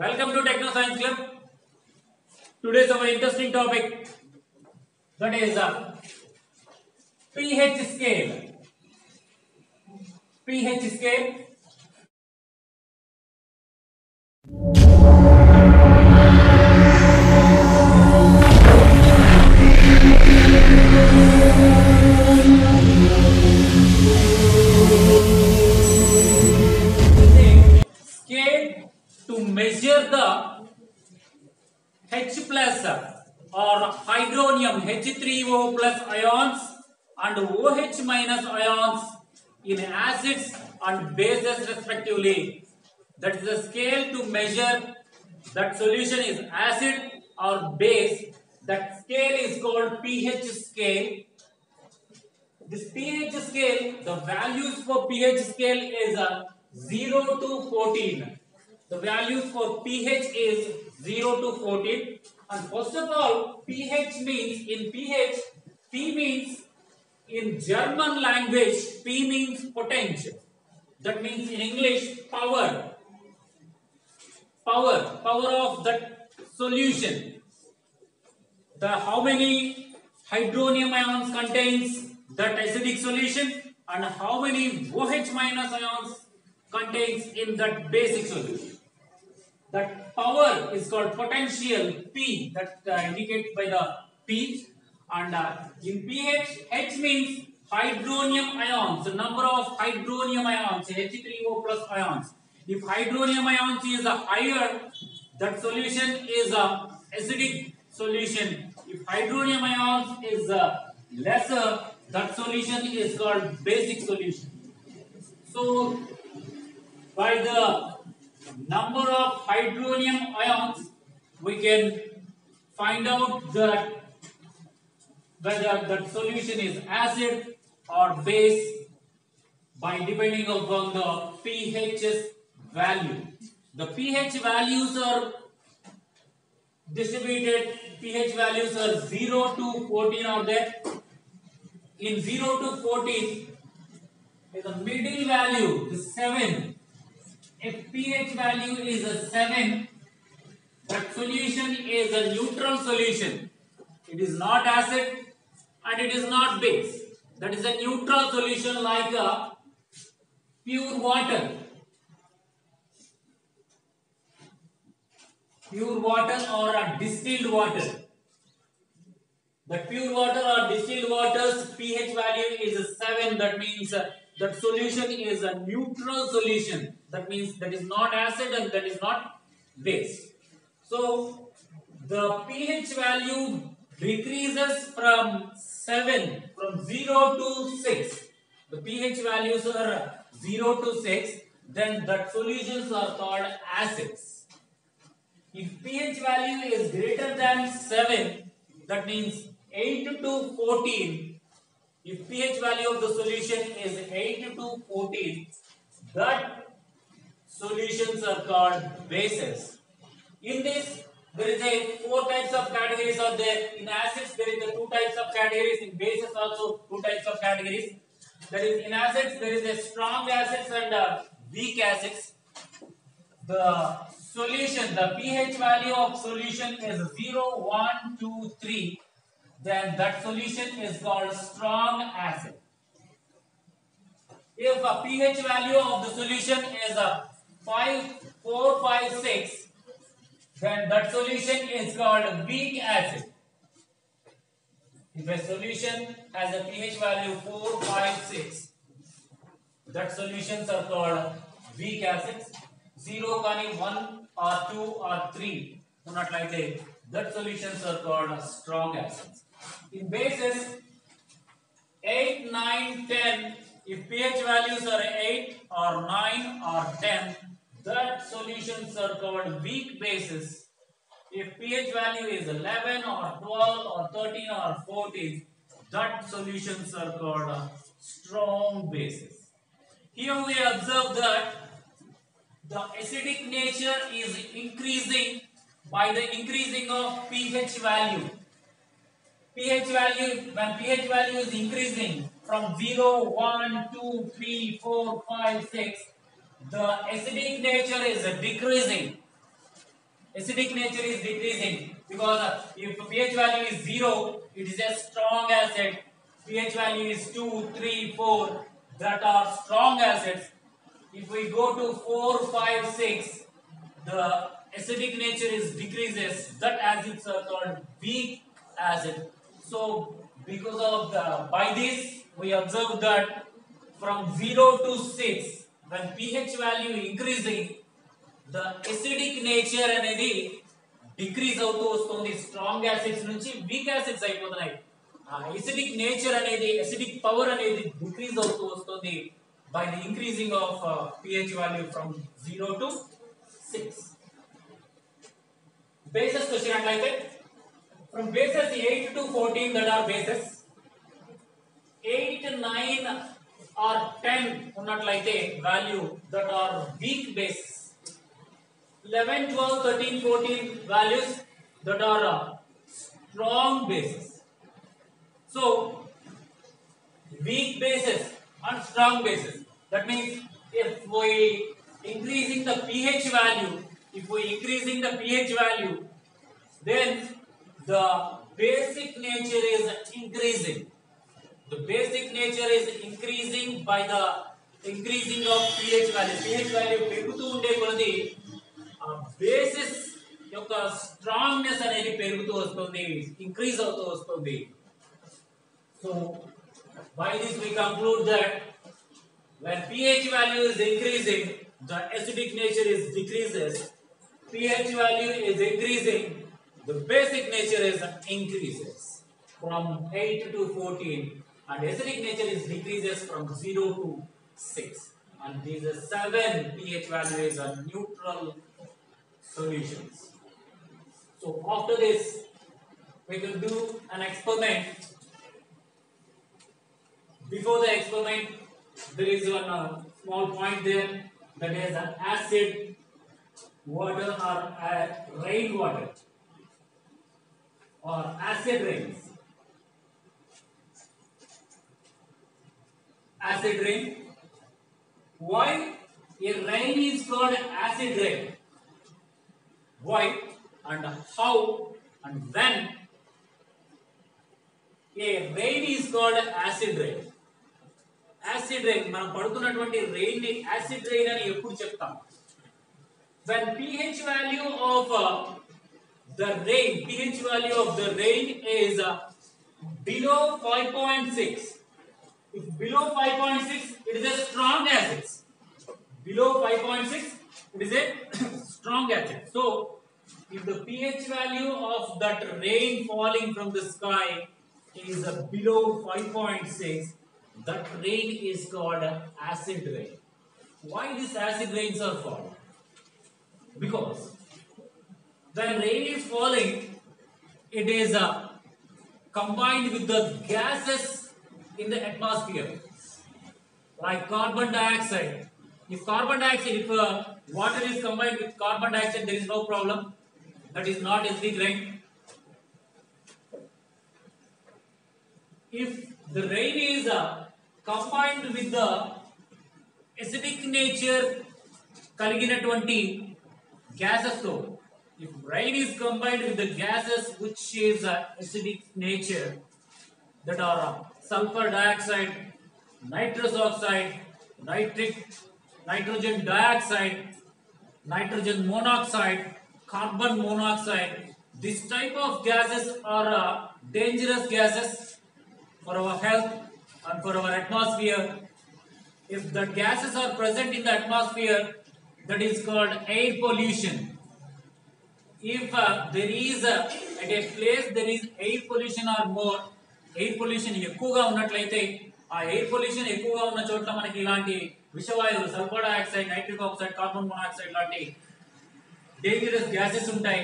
Welcome to Techno Science Club. Today is our interesting topic, that is the pH scale. pH scale. Scale to measure the H plus or hydronium H3O plus ions and OH minus ions in acids and bases respectively. That is the scale to measure that solution is acid or base. That scale is called pH scale. This pH scale, the values for pH scale is 0 to 14. The values for pH is 0 to 14. And first of all, pH means, in pH, P means, in German language, P means potential. That means in English, power. Power of that solution. How many hydronium ions contains that acidic solution and how many OH minus ions contains in that basic solution. That power is called potential, P, that indicated by the P. And in pH, H means hydronium ions, the number of hydronium ions, H3O plus ions. If hydronium ions is higher, that solution is a acidic solution. If hydronium ions is lesser, that solution is called basic solution. So, by the number of hydronium ions, we can find out that whether that solution is acid or base by depending upon the pH's value. The pH values are distributed, pH values are 0 to 14 out there. In 0 to 14, the middle value is 7. If pH value is 7, that solution is a neutral solution. It is not acid and it is not base. That is a neutral solution like a pure water. Pure water or a distilled water. The pure water or distilled water's pH value is 7. That means that solution is a neutral solution. That means that is not acid and that is not base. So the pH value decreases from 7, from 0 to 6. The pH values are 0 to 6. Then that solutions are called acids. If pH value is greater than 7, that means 8 to 14. If pH value of the solution is 8 to 14, that solutions are called bases. In this, there is four types of categories are there. In acids, there is two types of categories. In bases, also two types of categories. That is, in acids, there is strong acids and weak acids. The solution, the pH value of solution is 0, 1, 2, 3. Then that solution is called strong acid. If a pH value of the solution is 5, 4, 5, 6, then that solution is called weak acid. If a solution has a pH value 4, 5, 6, that solutions are called weak acids. 0, 1 or 2 or 3, so not like that solutions are called strong acids. In bases, 8, 9, 10, if pH values are 8 or 9 or 10, that solutions are called weak bases. If pH value is 11 or 12 or 13 or 14, that solutions are called strong bases. Here we observe that the acidic nature is increasing by the increasing of pH value. When pH value is increasing from 0, 1, 2, 3, 4, 5, 6, the acidic nature is decreasing. acidic nature is decreasing because if pH value is 0, it is a strong acid. pH value is 2, 3, 4, that are strong acids. If we go to 4, 5, 6, the acidic nature is decreases. That acids are called weak acid. So because of by this we observe that from 0 to 6, when pH value increasing, the acidic nature అనేది decrease అవుతూ వస్తుంది. Strong acids నుంచి weak acids అయిపోతున్నాయి. Acidic nature అనేది, acidic power అనేది decrease అవుతూ వస్తుంది by the increasing of pH value from 0 to 6. Bases question అట్లయితే from bases 8 to 14 that are bases, 8, 9 or 10 ఉన్నట్లయితే value that are weak bases. 11, 12, 13, 14 values that are strong bases. So, weak bases and strong bases. That means if we increasing the pH value, then the basic nature is increasing. The basic nature is increasing by the increasing of pH value. pH value పెరుగుతూ ఉండే కొలది basis యొక్క strongness అనేది పెరుగుతూ వస్తుంది, increase అవుతూ వస్తుంది. So by this we conclude that when pH value is increasing the acidic nature is decreases, pH value is increasing the basic nature is increases from 8 to 14 and acidic nature is decreases from 0 to 6 and this is 7 pH value is a neutral solutions. So after this, we will do an experiment. Before the experiment, there is one small point there, that is an acid water or rainwater or acid rains. Acid rain. Why a rain is called acid rain? Why and how and when a rain is called acid rain? Acid rain, మనం పడుతున్నటువంటి rain ని acid rain అని ఎప్పుడు చెప్తాం? When pH value of the rain, pH value of the rain is below 5.6. If below 5.6, it is a strong acid. Below 5.6, it is a strong acid. So, if the pH value of that rain falling from the sky is below 5.6, that rain is called acid rain. Why these acid rains are falling? Because when rain is falling, it is combined with the gases in the atmosphere, like carbon dioxide. If carbon dioxide, if water is combined with carbon dioxide, there is no problem. That is not acidic rain. If the rain is combined with the acidic nature కలిగినటువంటి gases, so if rain is combined with the gases which is acidic nature, that are sulfur dioxide, nitrous oxide, nitrogen dioxide, nitrogen monoxide, carbon monoxide. This type of gases are dangerous gases for our health and for our atmosphere. If the gases are present in the atmosphere, that is called air pollution. If there is at a place there is air pollution or more, air pollution ఎక్కువగా ఉన్నట్లయితే ఆ air pollution ఎక్కువగా ఉన్న చోట్ల మనకి ఇలాంటి విషవాయువులు sulphur dioxide, nitric oxide, carbon monoxide లాంటి డేంజరస్ గ్యాసెస్ ఉంటాయి.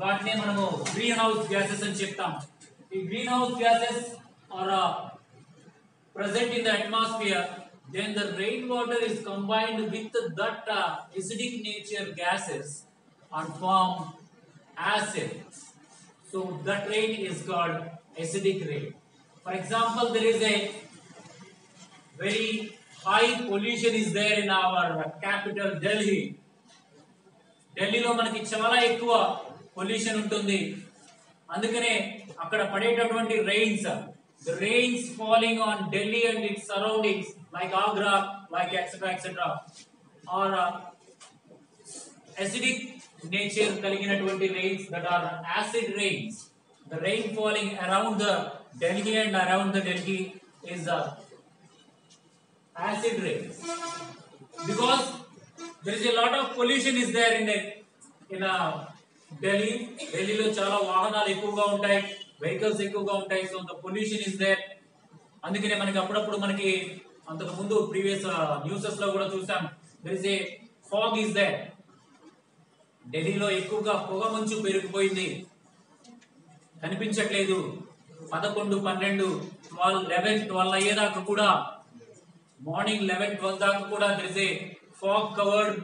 వాటినే మనము గ్రీన్ హౌస్ గ్యాసెస్ అని చెప్తాం. ఈ greenhouse gases are present in the atmosphere. Then the rain water is combined with that acidic nature gases and form acid. So that rain is called acidic rain. For example, there is a very high pollution is there in our capital Delhi. ఢిల్లీలో మనకి చాలా ఎక్కువ pollution ఉంటుంది అందుకనే అక్కడ పడేటటువంటి rains the rains falling on Delhi and its surroundings like Agra like etc are acidic nature కలిగినటువంటి rains that are acid rains the rain falling around the Delhi and around the Delhi is acid rains because there is a lot of pollution is there in Delhi lo chaala vahanalu ekkuva untayi vehicles ekkuva untayi so the pollution is there andukine manaki appudu manaki antaku mundu previous newses lo kuda chusam there is a fog is there Delhi lo ekkuva poga munchu perugupoyindi కనిపించట్లేదు 11 12 11 అయ్యేదాకా కూడా morning 11 12 దాకా కూడా there is a fog covered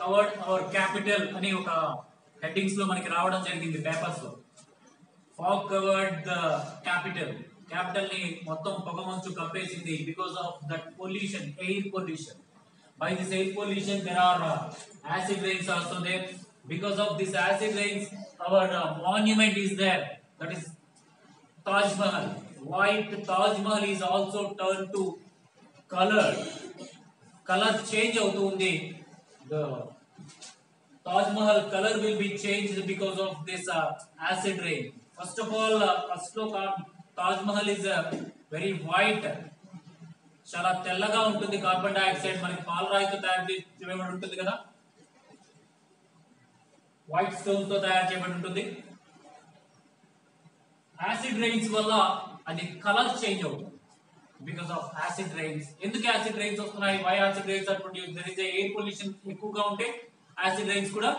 covered our capital ani oka headings lo manaki raavadam jarigindi papers lo fog covered the capital ni mottham pogamanchu kappesindi because of that pollution air pollution by this air pollution there are acid rains also there because of this acid rains our monument is there that is Taj Mahal white Taj Mahal is also turned to color change avutundi the Taj Mahal color will be changed because of this acid rain first of all Taj Mahal is very white chala tellaga untundi carbon dioxide manaki palrai tho tayaru cheyabadi untundi kada white stone tho tayaru cheyabadi untundi acid rains valla adi color change avutundi because of acid rains enduke acid rains vastunayi why acid rains are produced there is a air pollution ekkuva unte acid rains kuda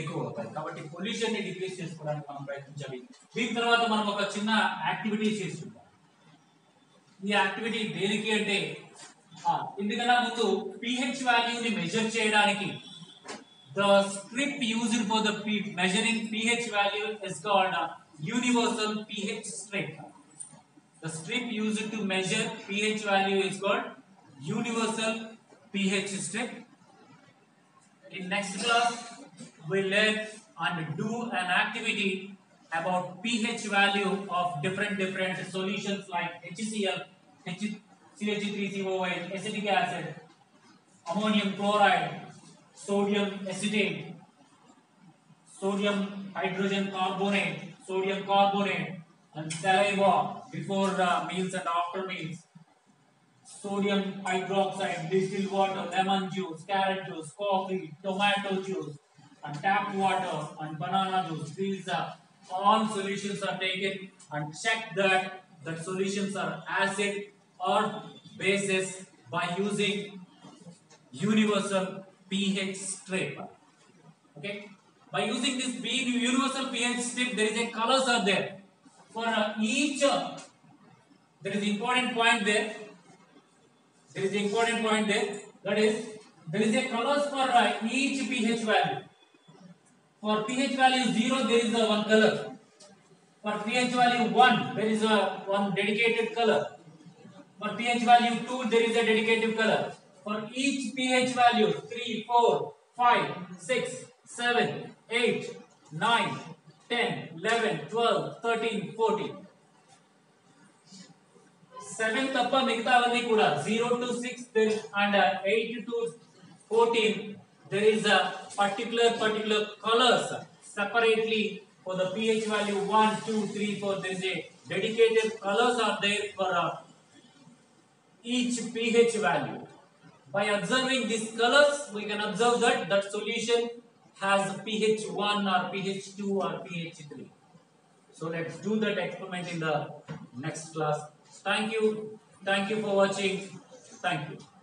ekkuva avutayi kabatti pollution ni decrease chesukodaniki manam prayatninchavali din tarvata manam oka chinna activity chestunna ee activity deliki ante indukana mundu pH value ni measure cheyadaniki the strip used for the measuring pH value is called universal pH strip the strip used to measure pH value is called universal pH strip in next class we learn and do an activity about pH value of different solutions like HCl CH3COH acetic acid ammonium chloride sodium acetate sodium hydrogen carbonate sodium carbonate and saliva before meals and after meals sodium hydroxide distilled water lemon juice carrot juice coffee tomato juice and tap water and banana juice these all solutions are taken and check that the solutions are acid or bases by using universal pH strip okay by using this universal pH strip there is a colors are there for each there is important point there that is there is a colors for each pH value for pH value 0 there is one color for pH value 1 there is one dedicated color for pH value 2 there is a dedicated color for each pH value 3 4 5 6 7 8 9 10 11 12 13 14 7 tappa migitha avanni kuda 0 to 6 there and 8 to 14 there is a particular colors separately for the pH value 1 2 3 4 there is a dedicated colors are there for each pH value by observing these colors we can observe that solution has pH 1 or pH 2 or pH 3 so let's do that experiment in the next class thank you for watching thank you